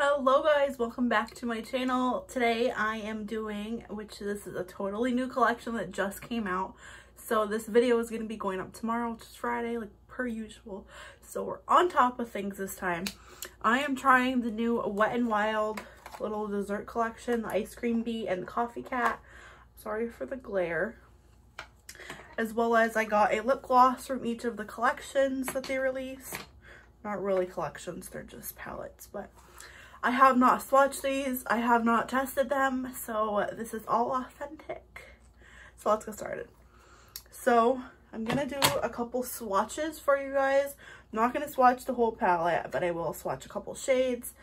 Hello guys, welcome back to my channel. Today I am doing, which this is a totally new collection that just came out. So this video is going to be going up tomorrow, which is Friday, like per usual. So we're on top of things this time. I am trying the new Wet n Wild little dessert collection, the Ice Cream Bee and the Coffee Cat. Sorry for the glare. As well as I got a lip gloss from each of the collections that they released. Not really collections, they're just palettes, but I have not swatched these, I have not tested them, so this is all authentic. So let's get started. So I'm gonna do a couple swatches for you guys. I'm not gonna swatch the whole palette, but I will swatch a couple shades.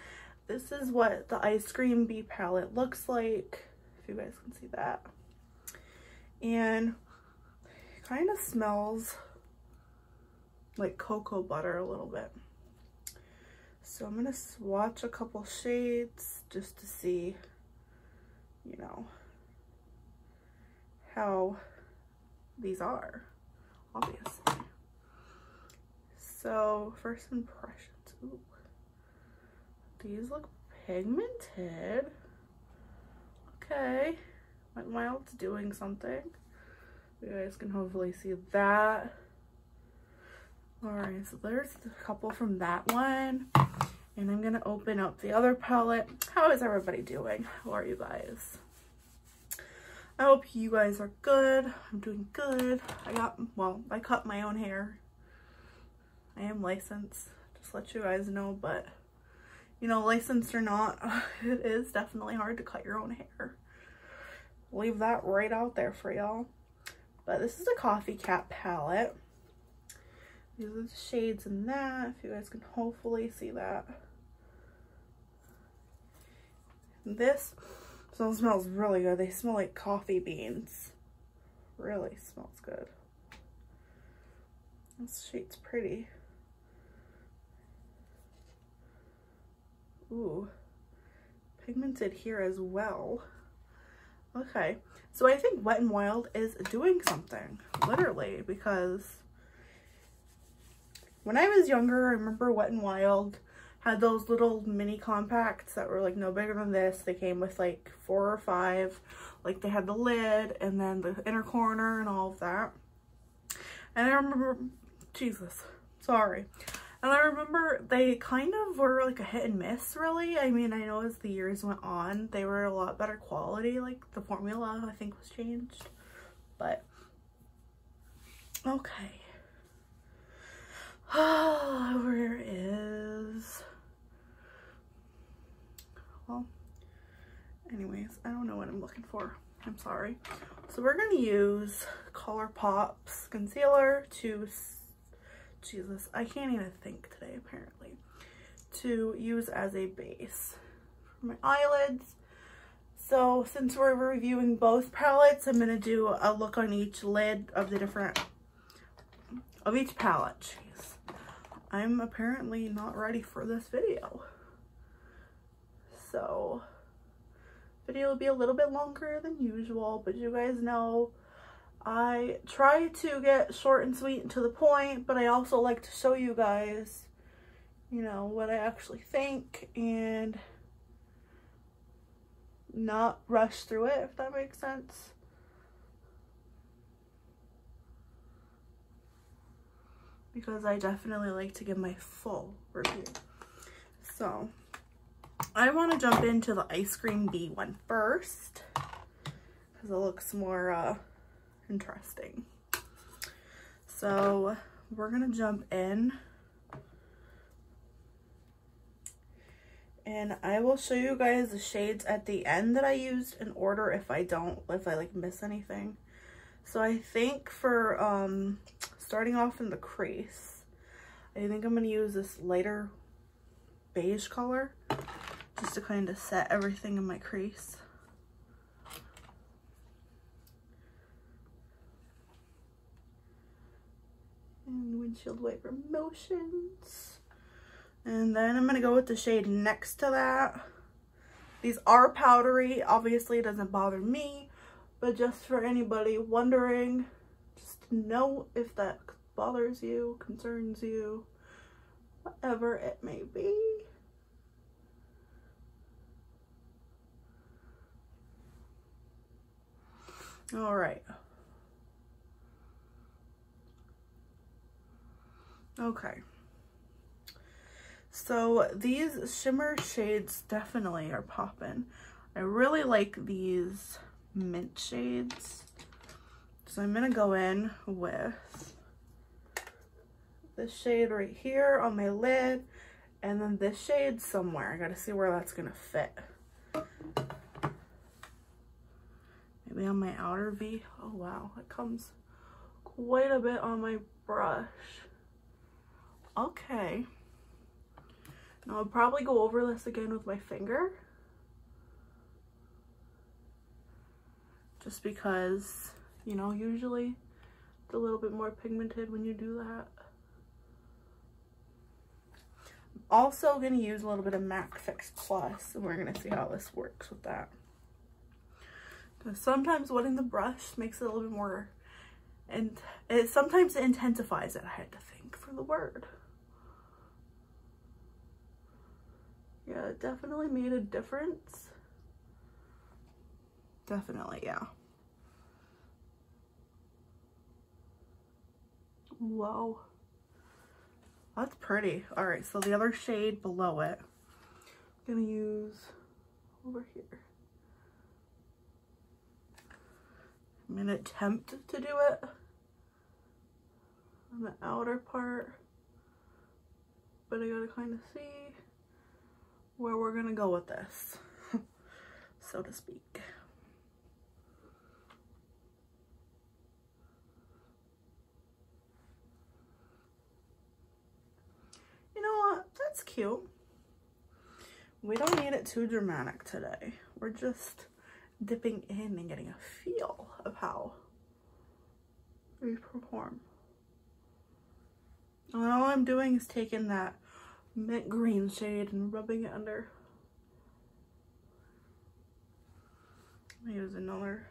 This is what the Ice Cream Bee palette looks like, if you guys can see that. And it kind of smells like cocoa butter a little bit. So I'm gonna swatch a couple shades just to see, you know, how these are, obviously. So first impressions, ooh, these look pigmented. Okay, Wet n Wild's doing something. You guys can hopefully see that. Alright, so there's a couple from that one, and I'm gonna open up the other palette. How is everybody doing? How are you guys? I hope you guys are good. I'm doing good. I cut my own hair. I am licensed, just let you guys know, but you know, licensed or not, it is definitely hard to cut your own hair. Leave that right out there for y'all. But this is a Coffee Cat palette. These are the shades in that, if you guys can hopefully see that. And this smells really good. They smell like coffee beans. Really smells good. This shade's pretty. Ooh, pigmented here as well. Okay, so I think Wet n Wild is doing something, literally, because when I was younger, I remember Wet n Wild had those little mini compacts that were like no bigger than this. They came with like 4 or 5, like they had the lid and then the inner corner and all of that. And I remember, I remember they kind of were like a hit and miss, really. I mean, I know as the years went on, they were a lot better quality. Like the formula, I think, was changed, but okay. Oh, where is, well, anyways, I don't know what I'm looking for. I'm sorry. So we're going to use ColourPop's concealer to, Jesus, I can't even think today, apparently, to use as a base for my eyelids. So since we're reviewing both palettes, I'm going to do a look on each lid of the different, of each palette. Jeez. I'm apparently not ready for this video. So, video will be a little bit longer than usual, but you guys know I try to get short and sweet and to the point, but I also like to show you guys, you know, what I actually think and not rush through it, if that makes sense. Because I definitely like to give my full review. So I want to jump into the Ice Cream Bee one first, because it looks more interesting. So we're going to jump in, and I will show you guys the shades at the end that I used in order if I like miss anything. So I think for starting off in the crease, I think I'm going to use this lighter beige color just to kind of set everything in my crease. And windshield wiper motions. And then I'm going to go with the shade next to that. These are powdery. Obviously, it doesn't bother me. But just for anybody wondering, just know if that bothers you, concerns you, whatever it may be. All right. Okay. So these shimmer shades definitely are popping. I really like these mint shades. So I'm going to go in with this shade right here on my lid, and then this shade somewhere. I gotta see where that's gonna fit. Maybe on my outer V. Oh wow, it comes quite a bit on my brush. Okay. Now I'll probably go over this again with my finger, just because, you know, usually it's a little bit more pigmented when you do that. Also going to use a little bit of MAC Fix Plus, and we're going to see how this works with that. Because sometimes wetting the brush makes it a little bit more, and it sometimes intensifies it. I had to think for the word. Yeah, it definitely made a difference. Definitely, yeah. Whoa. That's pretty. All right, so the other shade below it, I'm gonna use over here. I'm gonna attempt to do it on the outer part, but I gotta kind of see where we're gonna go with this, so to speak. That's cute. We don't need it too dramatic today. We're just dipping in and getting a feel of how we perform. And all I'm doing is taking that mint green shade and rubbing it under. I'm gonna use another.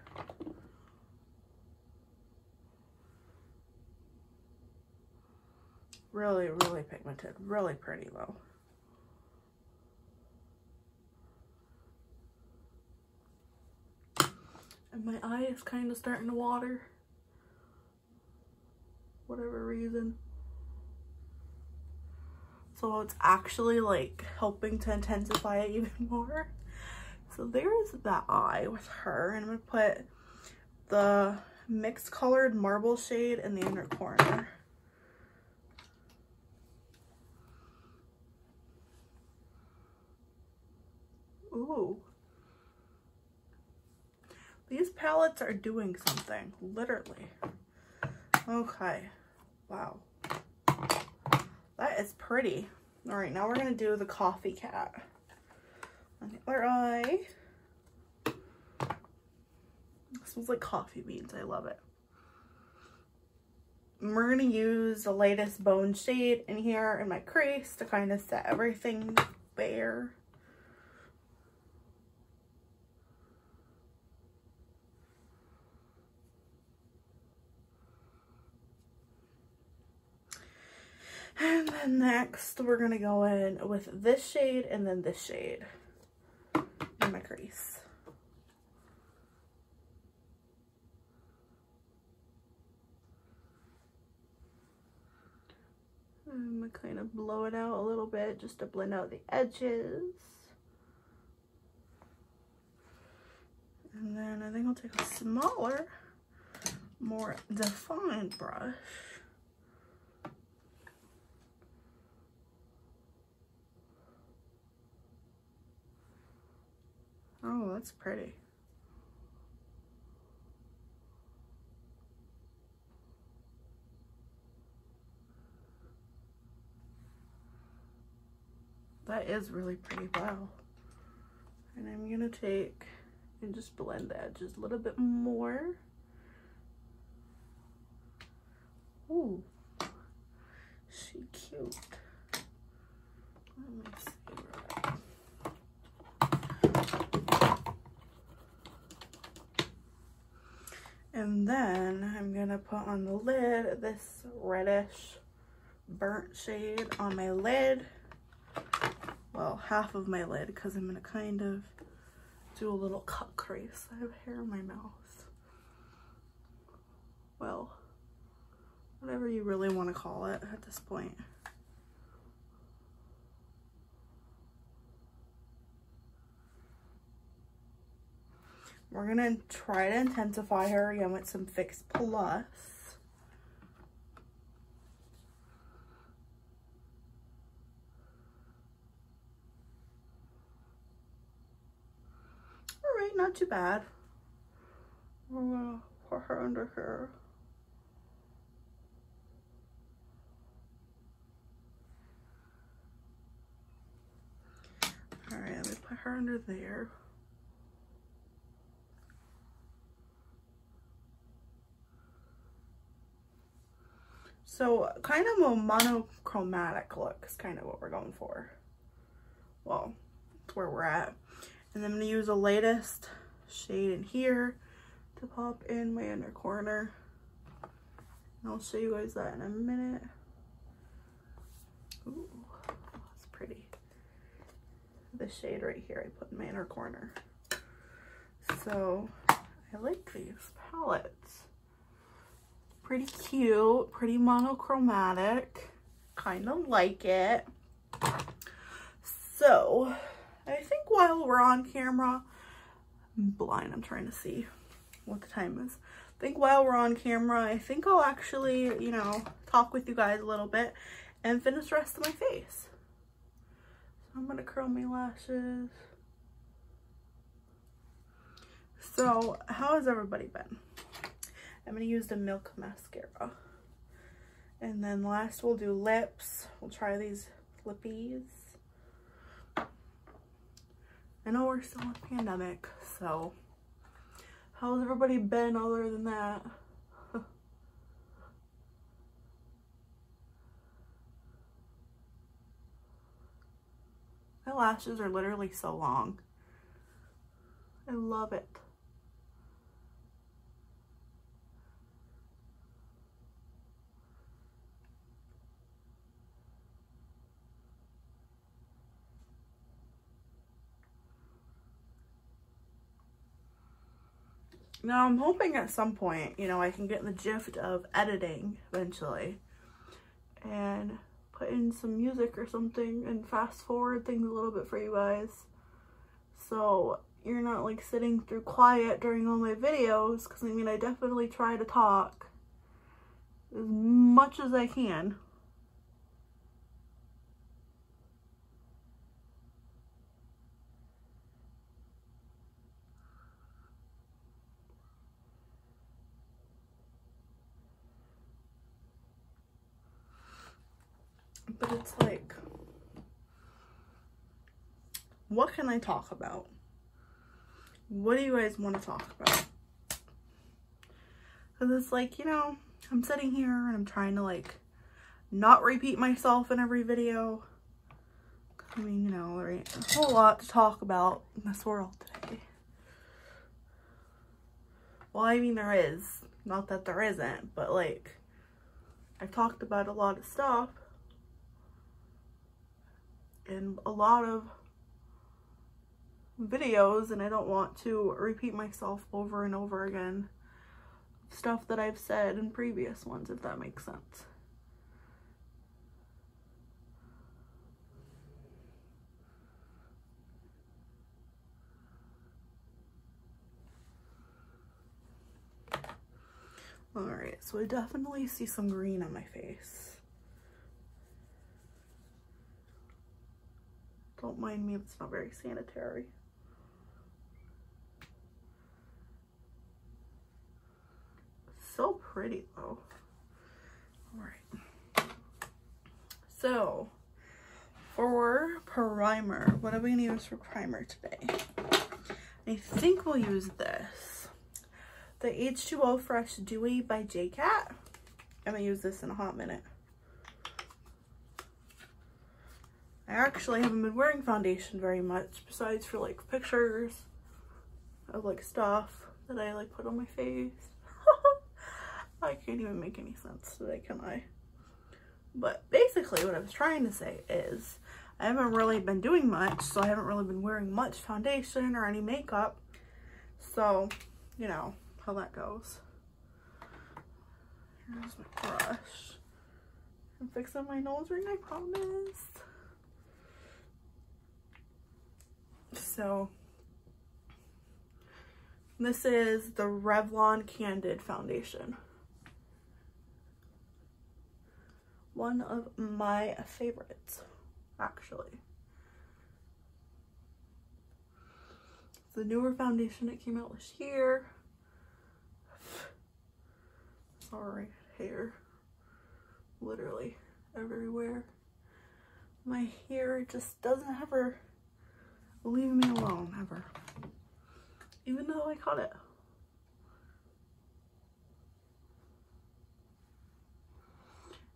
Really, really pigmented. Really pretty though. And my eye is kind of starting to water. Whatever reason. So it's actually like helping to intensify it even more. So there's that eye with her. And I'm going to put the mixed colored marble shade in the inner corner. Ooh, these palettes are doing something, literally. Okay, wow, that is pretty. All right, now we're gonna do the Coffee Cat on the other eye. It smells like coffee beans, I love it. And we're gonna use the lightest bone shade in here in my crease to kind of set everything bare. And then next, we're going to go in with this shade and then this shade in my crease. I'm going to kind of blow it out a little bit just to blend out the edges. And then I think I'll take a smaller, more defined brush. Oh, that's pretty. That is really pretty, wow. And I'm gonna take and just blend the edges a little bit more. Ooh, she cute. Let me see real quick. And then I'm gonna put on the lid this reddish burnt shade on my lid. Well, half of my lid, because I'm gonna kind of do a little cut crease. I have hair in my mouth. well, whatever you really want to call it at this point. We're gonna try to intensify her again with some Fix Plus. Alright, not too bad. We're gonna put her under here. Alright, let me put her under there. So kind of a monochromatic look is kind of what we're going for. Well, that's where we're at. And then I'm going to use the lightest shade in here to pop in my inner corner. And I'll show you guys that in a minute. Ooh, that's pretty. The shade right here I put in my inner corner. So I like these palettes. Pretty cute, pretty monochromatic, kind of like it. So I think while we're on camera, I'm blind, I'm trying to see what the time is. I think while we're on camera, I think I'll actually, you know, talk with you guys a little bit and finish the rest of my face. So I'm gonna curl my lashes. So how has everybody been? I'm going to use the Milk Mascara. And then last we'll do lips. We'll try these lippies. I know we're still in a pandemic, so how's everybody been other than that? My lashes are literally so long. I love it. Now I'm hoping at some point, you know, I can get the gift of editing eventually and put in some music or something and fast forward things a little bit for you guys. So you're not like sitting through quiet during all my videos, because I mean, I definitely try to talk as much as I can. But it's like, what can I talk about? What do you guys want to talk about? Because it's like, you know, I'm sitting here and I'm trying to like not repeat myself in every video. I mean, you know, there ain't a whole lot to talk about in this world today. Well, I mean, there is. Not that there isn't, but like, I've talked about a lot of stuff. In a lot of videos, and I don't want to repeat myself over and over again, stuff that I've said in previous ones, if that makes sense. All right, so I definitely see some green on my face. Don't mind me, it's not very sanitary. So pretty though. Alright. So, for primer, what are we going to use for primer today? I think we'll use this. The H2O Fresh Dewy by JCat. I'm going to use this in a hot minute. I actually haven't been wearing foundation very much, besides for like pictures of like stuff that I like put on my face. I can't even make any sense today, can I? But basically what I was trying to say is I haven't really been doing much, so I haven't really been wearing much foundation or any makeup. So, you know, how that goes. Here's my brush. I'm fixing my nose ring, I promise. So this is the Revlon Candid foundation. One of my favorites, actually. It's a newer foundation that came out this year. Sorry, hair literally everywhere. My hair just doesn't ever leave me alone, ever. Even though I caught it.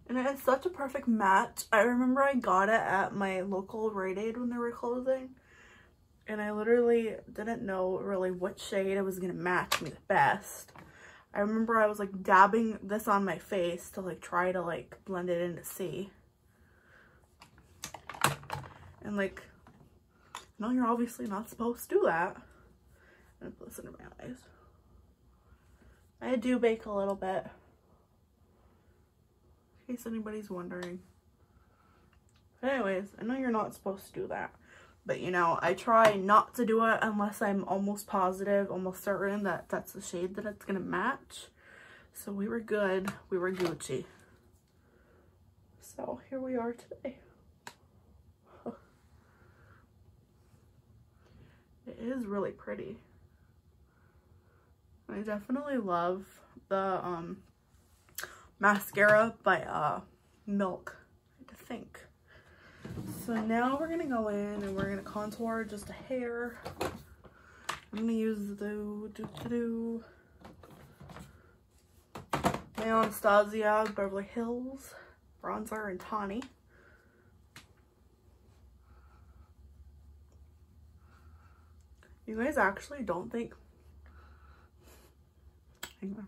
And it's such a perfect match. I remember I got it at my local Rite Aid when they were closing. And I literally didn't know really what shade it was going to match me the best. I remember I was like dabbing this on my face to like try to like blend it in to see. And like, no, you're obviously not supposed to do that. I'm going to put this under my eyes. I do bake a little bit. In case anybody's wondering. But anyways, I know you're not supposed to do that, but you know, I try not to do it unless I'm almost positive, almost certain that that's the shade that it's gonna match. So we were good, we were Gucci. So here we are today. It is really pretty. I definitely love the mascara by Milk, I think. So now we're gonna go in and we're gonna contour just a hair. I'm gonna use the my Anastasia Beverly Hills bronzer and tawny. You guys actually don't think. Hang on.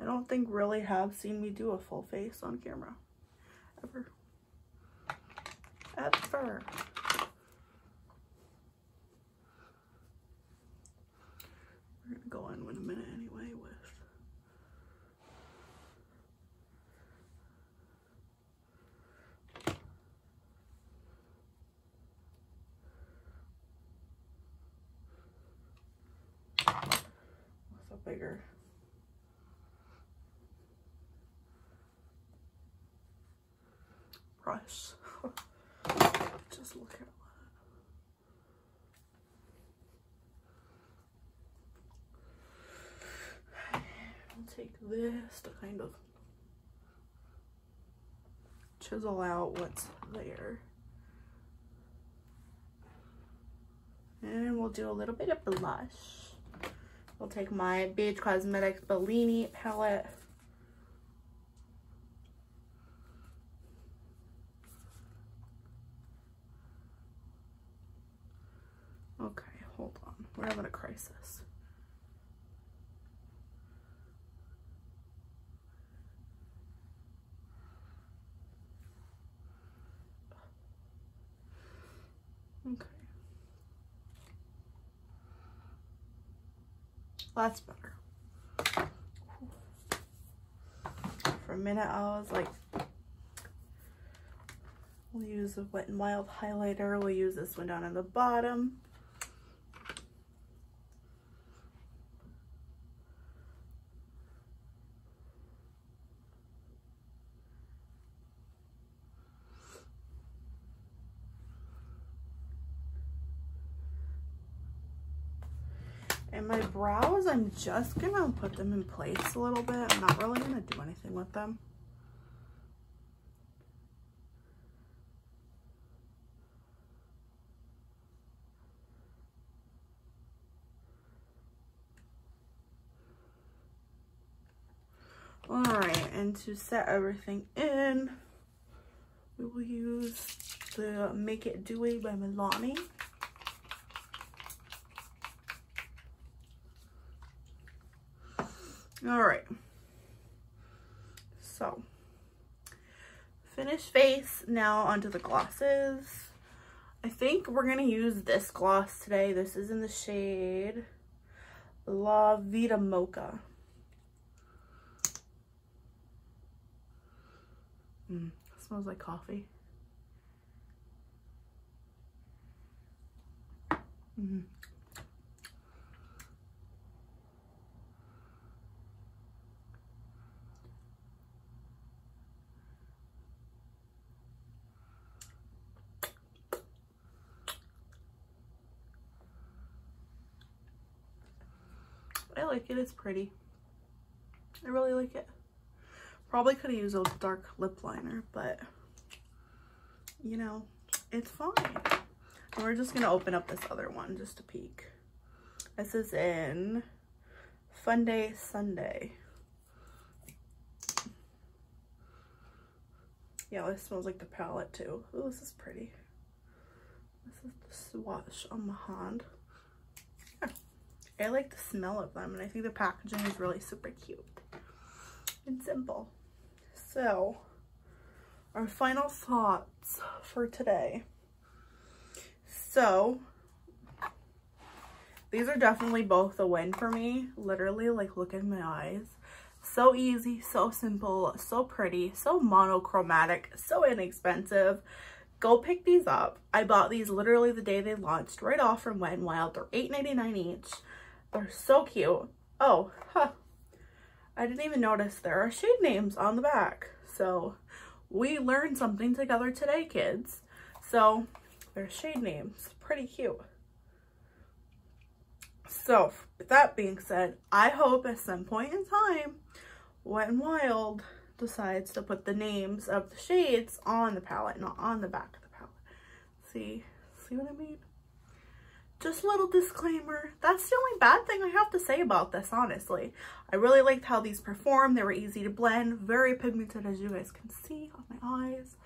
I don't think really have seen me do a full face on camera, ever, ever. We're gonna go in a minute anyway with a bigger. Brush. Just look at that. I'll take this to kind of chisel out what's there. And we'll do a little bit of blush. I'll take my BH Cosmetics Bellini palette. We're having a crisis. Okay. That's better. For a minute, I was like, we'll use a Wet n Wild highlighter. We'll use this one down at the bottom. My brows, I'm just gonna put them in place a little bit. I'm not really gonna do anything with them. All right, and to set everything in, we will use the Make It Dewy by Milani. All right, so finished face, now onto the glosses. I think we're gonna use this gloss today. This is in the shade La Vita Mocha. Smells like coffee. I like it. It's pretty. I really like it. Probably could have used a dark lip liner, but you know, it's fine. And we're just gonna open up this other one just to peek. This is in Fun Day Sunday. Yeah, this smells like the palette too. Oh, this is pretty. This is the swatch on the hand. Yeah. I like the smell of them, and I think the packaging is really super cute and simple. So, our final thoughts for today. So, these are definitely both a win for me. Literally, like, look in my eyes. So easy, so simple, so pretty, so monochromatic, so inexpensive. Go pick these up. I bought these literally the day they launched, right off from Wet n Wild. They're $8.99 each. They're so cute. Oh, huh. I didn't even notice there are shade names on the back. So we learned something together today, kids. So there's shade names, pretty cute. So with that being said, I hope at some point in time, Wet n Wild decides to put the names of the shades on the palette, not on the back of the palette. See what I mean? Just a little disclaimer. That's the only bad thing I have to say about this, honestly. I really liked how these performed. They were easy to blend, very pigmented, as you guys can see on my eyes.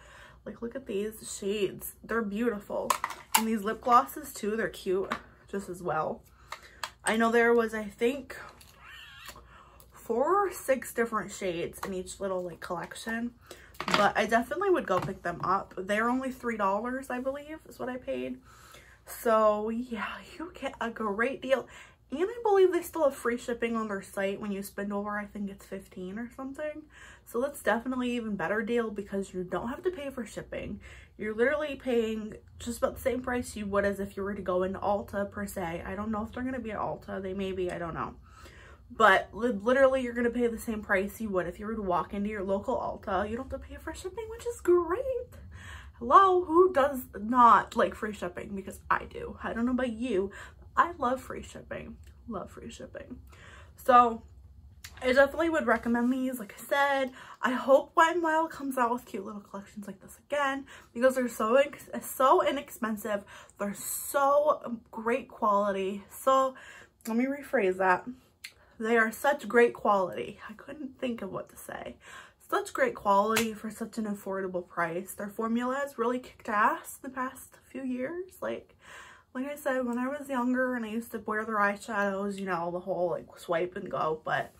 Like, look at these shades. They're beautiful. And these lip glosses, too, they're cute just as well. I know there was, I think, 4 or 6 different shades in each little, like, collection. But I definitely would go pick them up. They're only $3, I believe, is what I paid. So yeah, you get a great deal, and I believe they still have free shipping on their site when you spend over, I think it's 15 or something. So that's definitely an even better deal because you don't have to pay for shipping. You're literally paying just about the same price you would as if you were to go into Ulta per se. I don't know if they're going to be at Ulta. They may be, I don't know. But literally you're going to pay the same price you would if you were to walk into your local Ulta. You don't have to pay for shipping, which is great. Hello, who does not like free shipping? Because I do. I don't know about you, but I love free shipping. Love free shipping. So I definitely would recommend these. Like I said, I hope Wet n Wild comes out with cute little collections like this again, because they're so inexpensive. They're so great quality. So let me rephrase that. They are such great quality. I couldn't think of what to say. Such great quality for such an affordable price. Their formula has really kicked ass the past few years. Like I said, when I was younger and I used to wear their eyeshadows, you know, the whole like swipe and go, but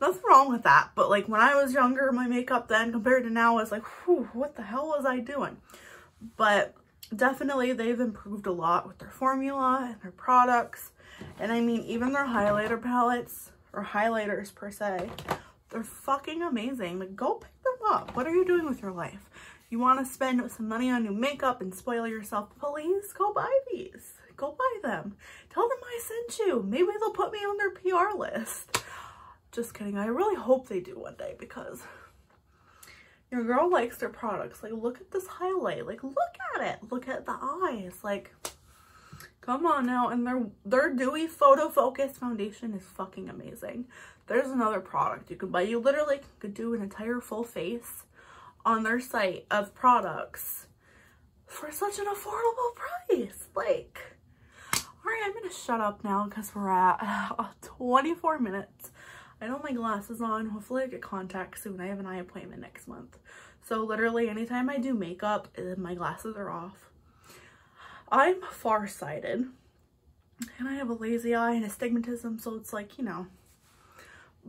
nothing wrong with that. But like when I was younger, my makeup then compared to now was like, whew, what the hell was I doing? But definitely they've improved a lot with their formula and their products. And I mean, even their highlighter palettes or highlighters per se, they're fucking amazing. Like, go pick them up. What are you doing with your life? You want to spend some money on new makeup and spoil yourself? Please go buy these. Go buy them. Tell them I sent you. Maybe they'll put me on their PR list. Just kidding. I really hope they do one day because your girl likes their products. Like, look at this highlight. Like, look at it. Look at the eyes. Like, come on now. And their dewy photo focus foundation is fucking amazing. There's another product you can buy. You literally could do an entire full face on their site of products for such an affordable price. Like, all right, I'm gonna shut up now because we're at 24 minutes. I don't have my glasses on. Hopefully I get contacts soon. I have an eye appointment next month. So literally anytime I do makeup, my glasses are off. I'm farsighted and I have a lazy eye and astigmatism. So it's like, you know,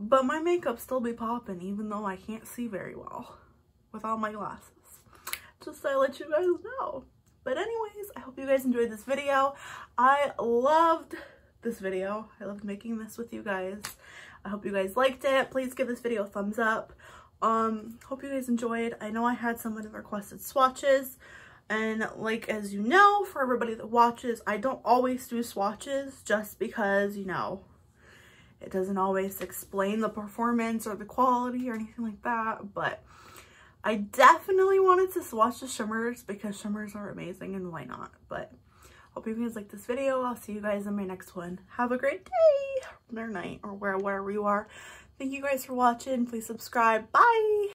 but my makeup still be popping even though I can't see very well with all my glasses. Just so I let you guys know. But anyways, I hope you guys enjoyed this video. I loved this video. I loved making this with you guys. I hope you guys liked it. Please give this video a thumbs up. Hope you guys enjoyed. I know I had someone who requested swatches, and like, as you know, for everybody that watches, I don't always do swatches just because, you know, it doesn't always explain the performance or the quality or anything like that, but I definitely wanted to swatch the shimmers because shimmers are amazing and why not. But hope you guys like this video. I'll see you guys in my next one. Have a great day or night or wherever you are. Thank you guys for watching. Please subscribe. Bye.